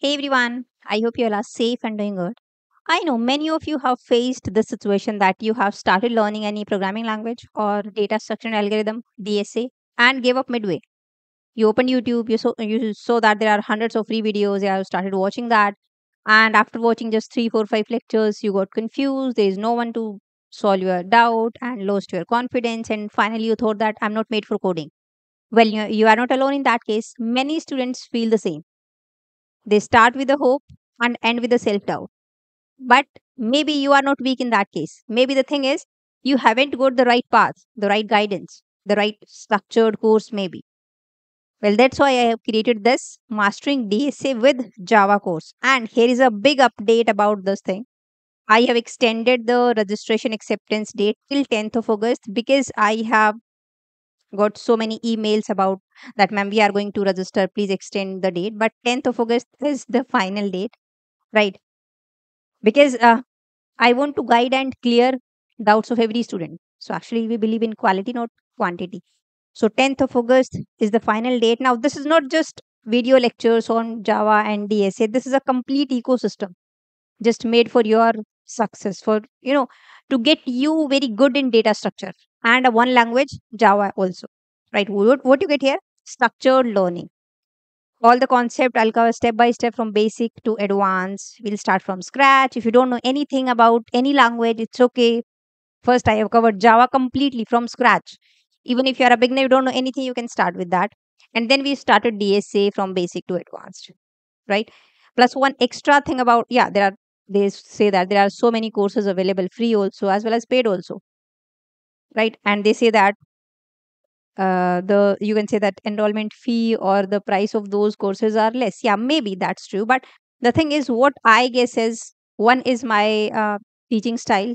Hey everyone, I hope you all are safe and doing good. I know many of you have faced this situation that you have started learning any programming language or data structure and algorithm, DSA, and gave up midway. You opened YouTube, you saw that there are hundreds of free videos, you have started watching that, and after watching just 3, 4, 5 lectures, you got confused, there is no one to solve your doubt and lost your confidence, and finally you thought that I'm not made for coding. Well, you are not alone in that case. Many students feel the same. They start with the hope and end with the self-doubt. But maybe you are not weak in that case. Maybe the thing is, you haven't got the right path, the right guidance, the right structured course maybe. Well, that's why I have created this Mastering DSA with Java course. And here is a big update about this thing. I have extended the registration acceptance date till 10th of August because I have got so many emails about that, ma'am, we are going to register, please extend the date. But 10th of August is the final date, right? Because I want to guide and clear doubts of every student. So actually we believe in quality, not quantity. So 10th of August is the final date. Now this is not just video lectures on Java and DSA. This is a complete ecosystem just made for your success, for, to get you very good in data structure. And one language, Java also, right? What you get here? Structured learning. All the concept I'll cover step by step from basic to advanced. We'll start from scratch. If you don't know anything about any language, it's okay. First, I have covered Java completely from scratch. Even if you're a beginner, you don't know anything, you can start with that. And then we started DSA from basic to advanced, right? Plus one extra thing about, they say that there are so many courses available free also as well as paid also. Right, and they say that you can say that enrollment fee or the price of those courses are less. Yeah, maybe that's true. But the thing is, what I guess is, one is my teaching style,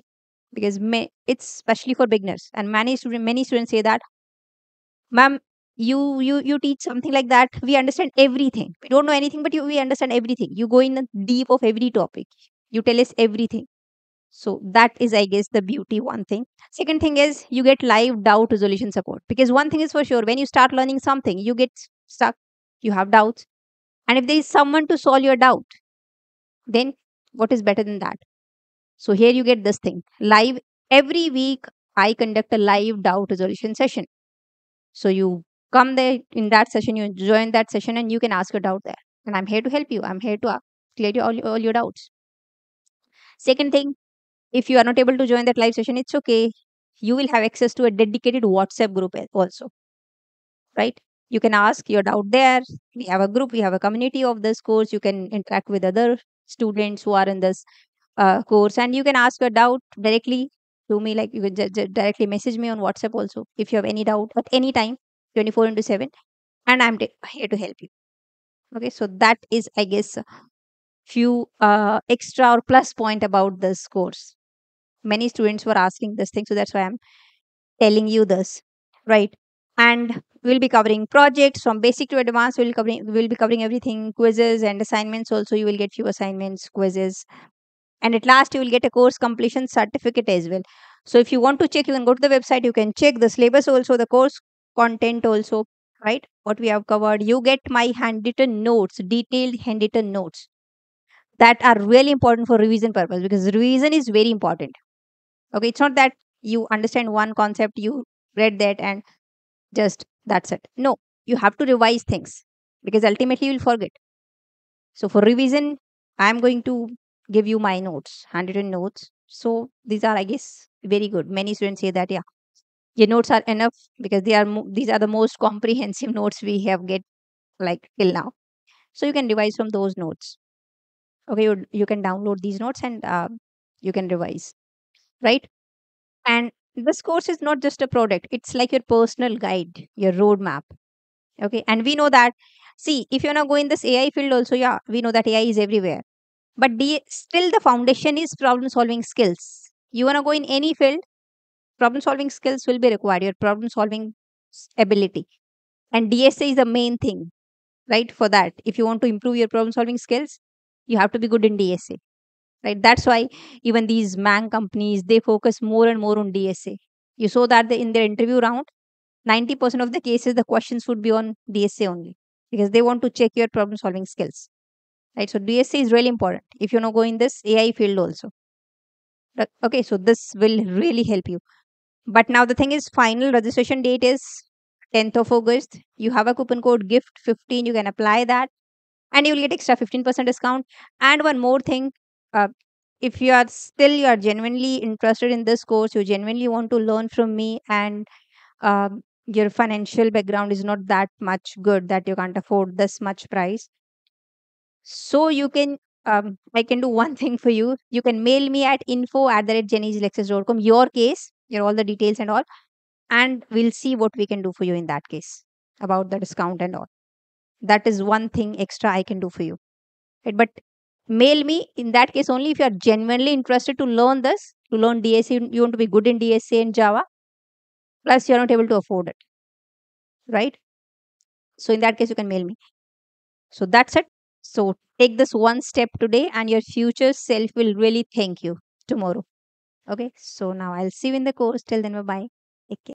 because it's especially for beginners. And many students say that, ma'am, you teach something like that. We understand everything. We don't know anything, but we understand everything. You go in the deep of every topic. You tell us everything. So that is, I guess, the beauty, one thing. Second thing is you get live doubt resolution support. Because one thing is for sure, when you start learning something, you get stuck, you have doubts. And if there is someone to solve your doubt, then what is better than that? So here you get this thing. Live, every week I conduct a live doubt resolution session. So you come there in that session, you join that session and you can ask your doubt there. And I'm here to help you. I'm here to clear all your doubts. Second thing, if you are not able to join that live session, it's okay. You will have access to a dedicated WhatsApp group also, right? You can ask your doubt there. We have a group, we have a community of this course. You can interact with other students who are in this course and you can ask your doubt directly to me. Like you can directly message me on WhatsApp also if you have any doubt at any time, 24/7, and I'm here to help you. Okay, so that is, I guess, few extra or plus point about this course. Many students were asking this thing, so that's why I'm telling you this, right? And we'll be covering projects from basic to advanced. We'll be covering everything, quizzes and assignments also. You will get few assignments, quizzes, and at last you will get a course completion certificate as well. So if you want to check, you can go to the website, you can check the syllabus also, the course content also, right? What we have covered. You get my handwritten notes, detailed handwritten notes that are really important for revision purpose, because revision is very important. Okay, it's not that you understand one concept, you read that and just that's it. No, you have to revise things because ultimately you will forget. So for revision, I'm going to give you my notes, handwritten notes. So these are, I guess, very good. Many students say that, yeah, your notes are enough because these are the most comprehensive notes we have get like till now. So you can revise from those notes. Okay, you can download these notes and you can revise, right? And this course is not just a product. It's like your personal guide, your roadmap. Okay, and we know that, see, if you want to go in this AI field also, yeah, we know that AI is everywhere. But still the foundation is problem-solving skills. You want to go in any field, problem-solving skills will be required, your problem-solving ability. And DSA is the main thing, right, for that. If you want to improve your problem-solving skills, you have to be good in DSA, right? That's why even these MANG companies, they focus more and more on DSA. You saw that in their interview round, 90% of the cases, the questions would be on DSA only because they want to check your problem solving skills, right? So DSA is really important. If you know, go in this AI field also. Okay, so this will really help you. But now the thing is, final registration date is 10th of August. You have a coupon code GIFT15. You can apply that and you will get extra 15% discount. And one more thing, if you are genuinely interested in this course, you genuinely want to learn from me, and your financial background is not that much good that you can't afford this much price. So you can, I can do one thing for you. You can mail me at info@jennyslectures.com your case, all the details and all, and we'll see what we can do for you in that case about the discount and all. That is one thing extra I can do for you. Right? But mail me in that case only if you are genuinely interested to learn this, to learn DSA, you want to be good in DSA and Java, plus you are not able to afford it, right? So in that case, you can mail me. So that's it. So take this one step today and your future self will really thank you tomorrow. Okay, so now I'll see you in the course. Till then, bye-bye. Take care.